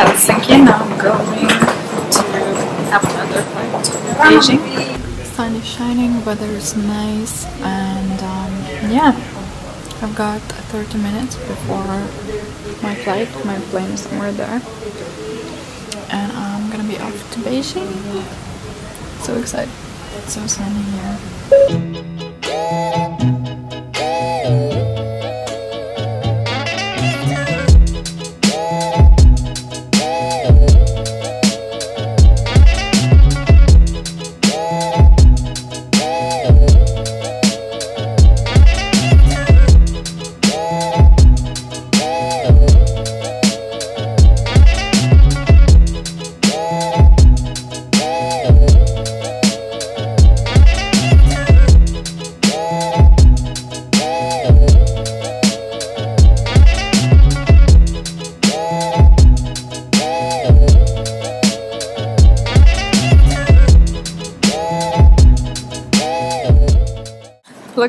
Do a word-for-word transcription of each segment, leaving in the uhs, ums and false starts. I was thinking I'm going to have another flight to Beijing. The sun is shining, weather is nice, and um, yeah, I've got thirty minutes before my flight. My plane is somewhere there, and I'm gonna be off to Beijing. So excited! It's so sunny here.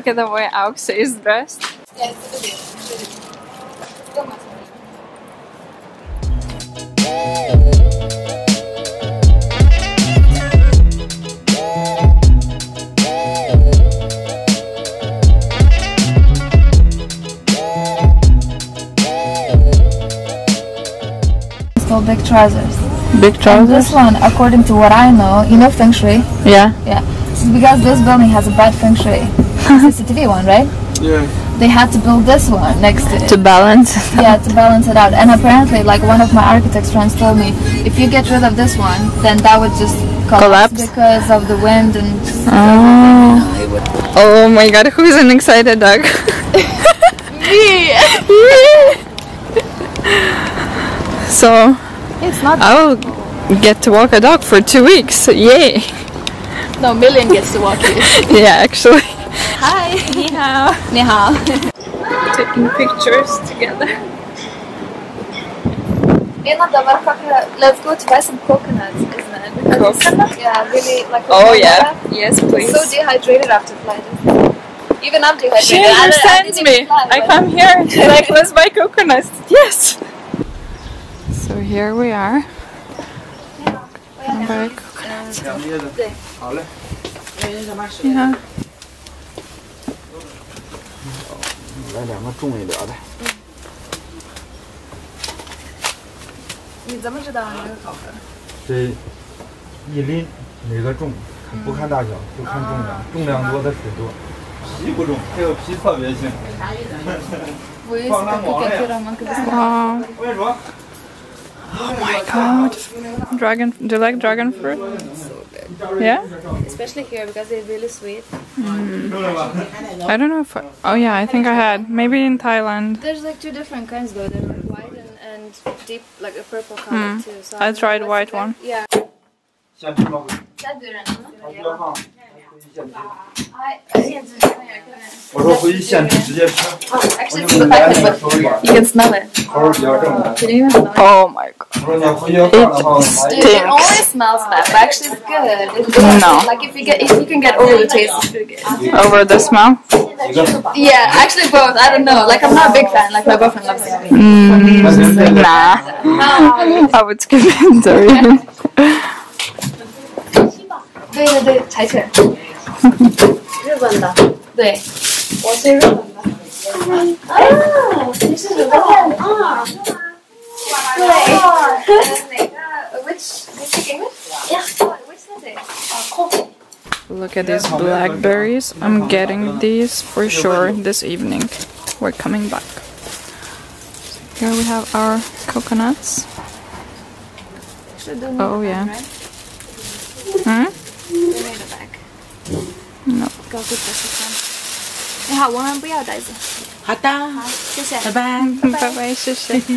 Look at the way Aux is dressed. It's called big trousers. Big trousers? And this one, according to what I know, you know Feng Shui? Yeah. Yeah. It's because this building has a bad Feng Shui. C C T V one, right? Yeah. They had to build this one next to it. To balance it out. Yeah, to balance it out. And apparently, like, one of my architects friends told me, if you get rid of this one, then that would just collapse, collapse? because of the wind and just oh. everything. You know, it would. Oh my god, who's an excited dog? Me! So, it's not I'll get to walk a dog for two weeks. Yay! No, Million gets to walk you. Yeah, actually. Hi! Ni hao! Ni hao! Taking pictures together. Let's go to buy some coconuts, isn't it? Because coconut? Yeah, really like Oh yeah, water. Yes please. So dehydrated after flight. Even I'm dehydrated. She understands me! Fly, I come here and she's like, let's buy coconuts! Yes! So here we are. I'm buying coconuts. Yeah. Wow. Oh my god. Dragon, do you like dragon fruit? So good. Yeah? Especially here because they're really sweet. Mm. I don't know if I, oh yeah, I think I had. Maybe in Thailand. There's like two different kinds though. They're like white and, and deep, like a purple color mm. too. So I, I tried white one. Yeah. Oh, actually, it's the packet, you can smell it. Can you even smell it? Oh my god. It stinks. It only smells bad, but actually it's good. It's good. No. Like if you get, if you can get over the taste, it's pretty good. Over the smell? Yeah, actually both. I don't know. Like I'm not a big fan. Like my boyfriend loves it. Mm, nah. I would skip it. Sorry. Look at these blackberries. I'm getting these for sure this evening. We're coming back. Here we have our coconuts. Oh yeah. Hmm? No. Bye-bye. She said bye-bye, sweetie.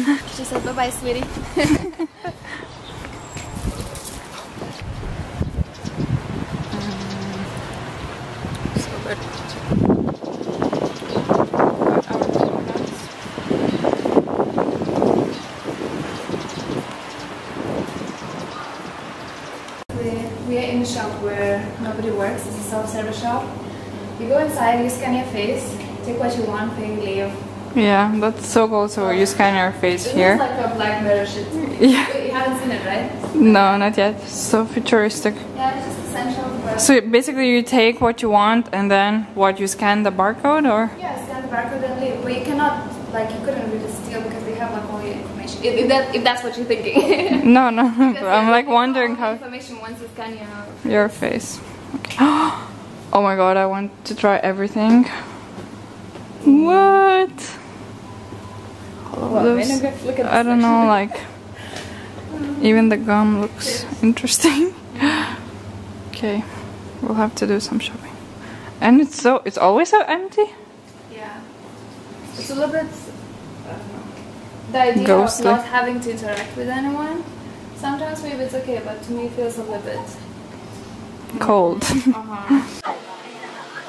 Works. It's a self-service shop. You go inside, you scan your face, take what you want, pay, leave. Yeah, that's so cool. So you scan your face this here. It's like a Black Mirror shit. Yeah. You haven't seen it, right? No, not yet. So futuristic. Yeah, it's just essential. But so basically, you take what you want and then what you scan the barcode, or? Yeah, scan the barcode and leave. But you cannot, like, you couldn't read this deal because they have like all your information. If, if that, if that's what you're thinking. no, no. I'm like wondering how. Information once you scan your. Your face. Okay. Oh my god! I want to try everything. What? Well, those, look at I don't know, like, even the gum looks interesting. Okay, we'll have to do some shopping. And it's so, it's always so empty? Yeah. It's a little bit, I don't know. The idea Ghostly. Of not having to interact with anyone, sometimes maybe it's okay, but to me it feels a little bit... cold. Uh-huh.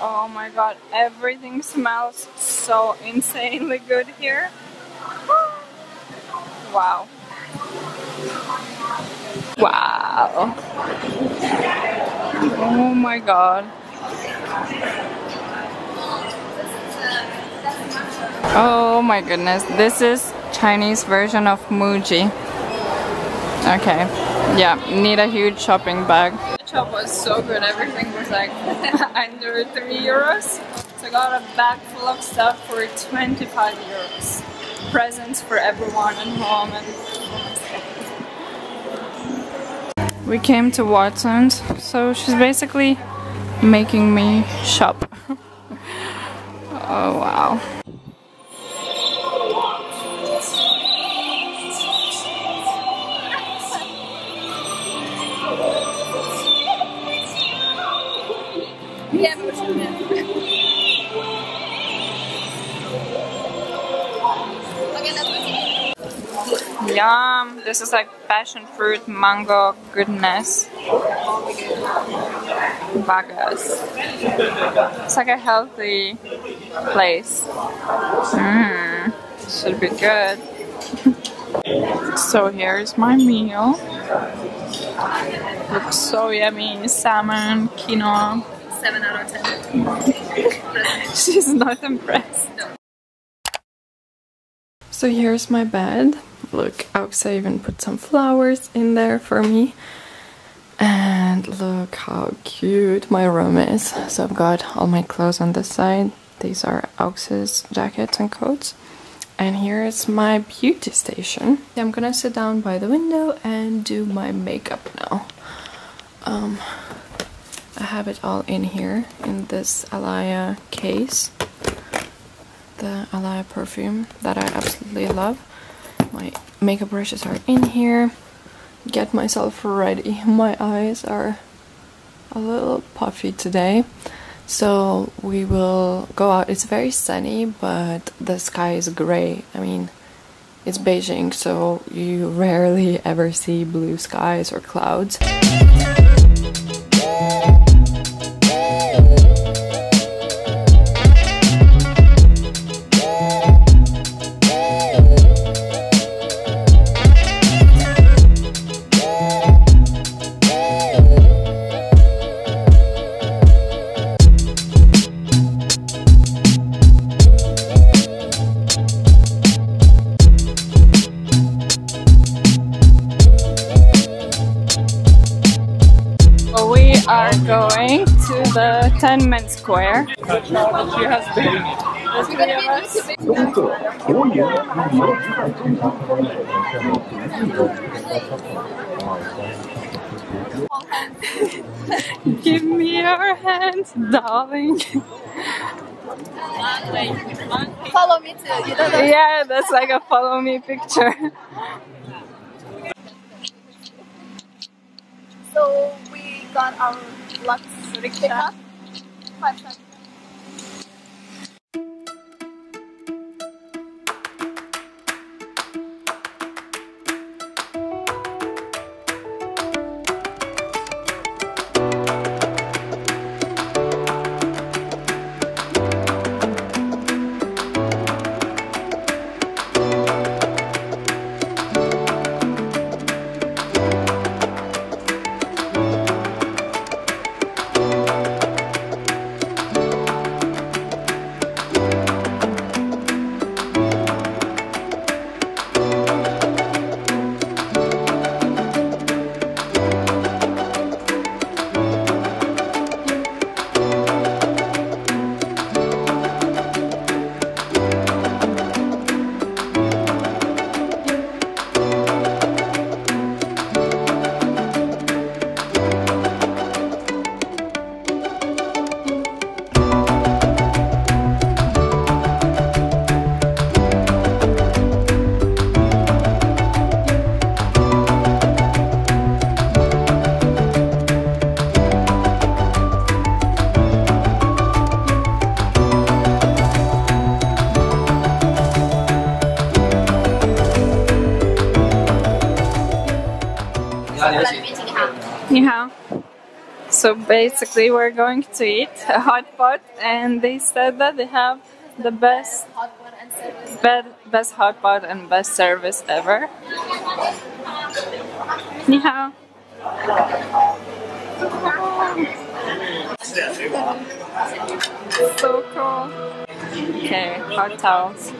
Oh my god, everything smells so insanely good here. Wow. Wow. Oh my god. Oh my goodness. This is Chinese version of Muji. Okay. Yeah, need a huge shopping bag. The shop was so good. Everything was like under three euros. So I got a bag full of stuff for twenty-five euros. Presents for everyone at home, and we came to Watson's, so she's basically making me shop. Oh wow. Yum! This is like passion fruit, mango, goodness. Bagas. It's like a healthy place. Mmm. Should be good. So here's my meal. Looks so yummy. Salmon, quinoa. seven out of ten. She's not impressed. No. So here's my bed. Look, Auksa even put some flowers in there for me. And look how cute my room is. So I've got all my clothes on this side. These are Auksa's jackets and coats. And here is my beauty station. I'm gonna sit down by the window and do my makeup now. Um, I have it all in here, in this Alaya case. The Alaya perfume that I absolutely love. My makeup brushes are in here. Get myself ready. My eyes are a little puffy today, so we will go out. It's very sunny, but the sky is gray. I mean, it's Beijing, so you rarely ever see blue skies or clouds. Tiananmen Square. She has been. There's three of us. Give me your hands, darling. Follow me too. You don't know. Yeah, that's like a follow me picture. So we got our Lux rickshaw. Yeah. So basically we're going to eat a hot pot, and they said that they have the best best hot pot and best service ever. Ni hao. So cool. Okay, hot towels.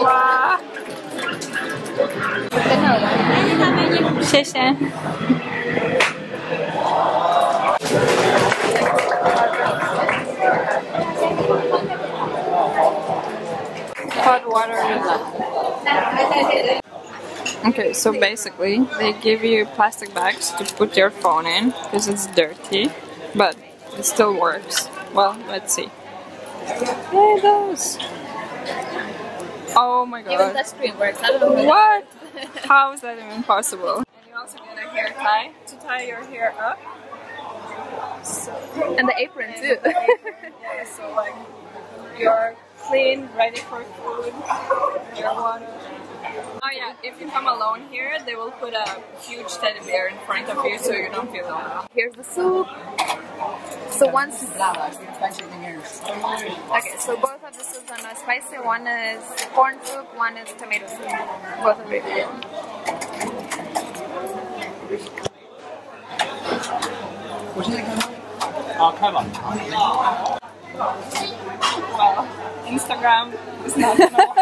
Wow. Hot water with. Okay, so basically they give you plastic bags to put your phone in because it's dirty, but it still works. Well, let's see. Hey, those! Oh my god. Even that screen works. I don't know what? How is that even possible? And you also get a hair tie to tie your hair up. So, and the apron and too. The apron, yeah, so like you're clean, ready for food, your water. Oh yeah, if you come alone here, they will put a huge teddy bear in front of you so you don't feel alone. Here's the soup. So once... Okay, so both of the soups are not spicy. One is corn soup, one is tomato soup. Both of it. Well, Instagram is not going to work.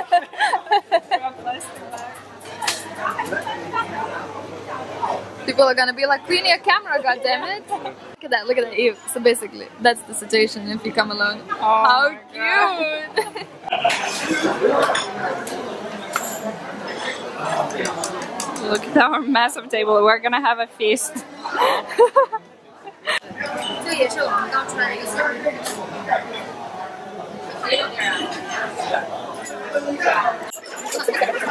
People are going to be like, clean your camera, goddammit. Look at that, look at that, Eve. So basically, that's the situation if you come alone. Oh, how cute! Look at our massive table, we're going to have a feast.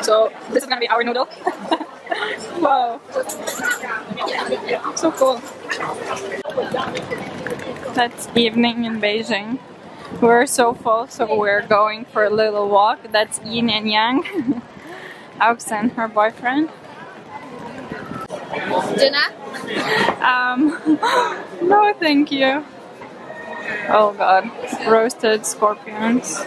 So this is gonna be our noodle. Wow, so cool. That's evening in Beijing. We're so full, so we're going for a little walk. That's yin and yang. Aux and her boyfriend. Dinner? Um, no, thank you. Oh god, roasted scorpions.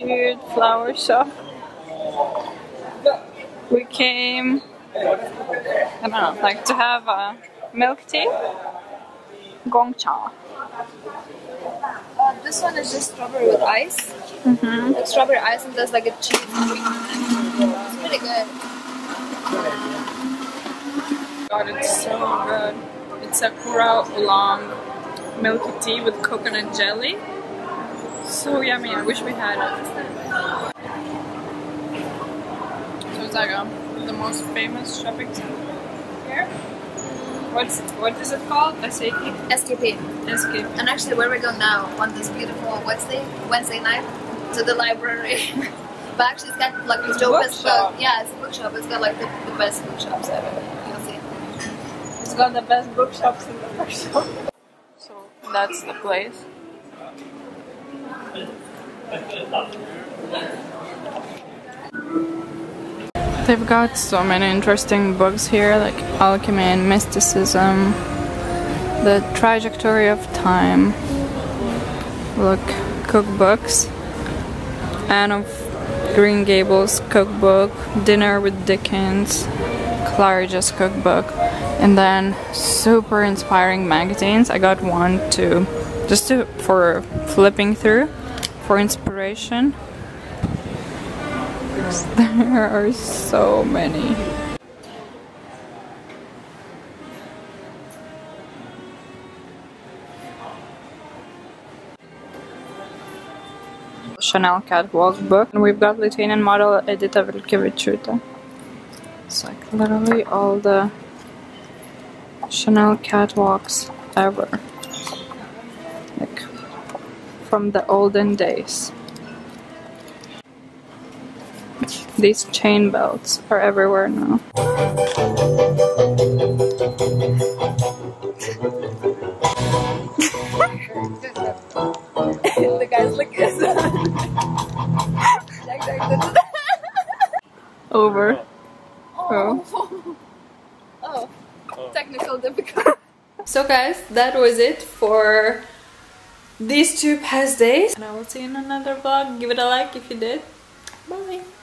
Weird flower shop. We came, I don't know, like to have a milk tea. Gong cha. Uh, this one is just strawberry with ice. Mm-hmm. Like strawberry ice, and there's like a cheese. It's pretty good. God, it's so good. It's sakura oolong milky tea with coconut jelly. So yummy, I wish we had it. So it's like um, the most famous shopping center here. What's, what is it called? S A P? S K P. S K P. And actually where we go now on this beautiful Wednesday, Wednesday night, to the library. But actually it's got like the dopest book. Yeah, it's a bookshop. It's got like the, the best bookshops ever. You'll see. It's got the best bookshops in the bookshop. So that's the place. They've got so many interesting books here, like alchemy and mysticism, the trajectory of time, look, cookbooks, Anne of Green Gables cookbook, Dinner with Dickens, Claridge's cookbook, and then super inspiring magazines. I got one too, just to, for flipping through, for inspiration. There are so many. Chanel Catwalk book, and we've got Lithuanian model Edita Vilkeviciute. It's like literally all the Chanel catwalks ever, like from the olden days. These chain belts are everywhere now. The guy's like over. Oh. Oh. Oh. Oh. Technical difficulty. So guys, that was it for these two past days. And I will see you in another vlog. Give it a like if you did. Bye.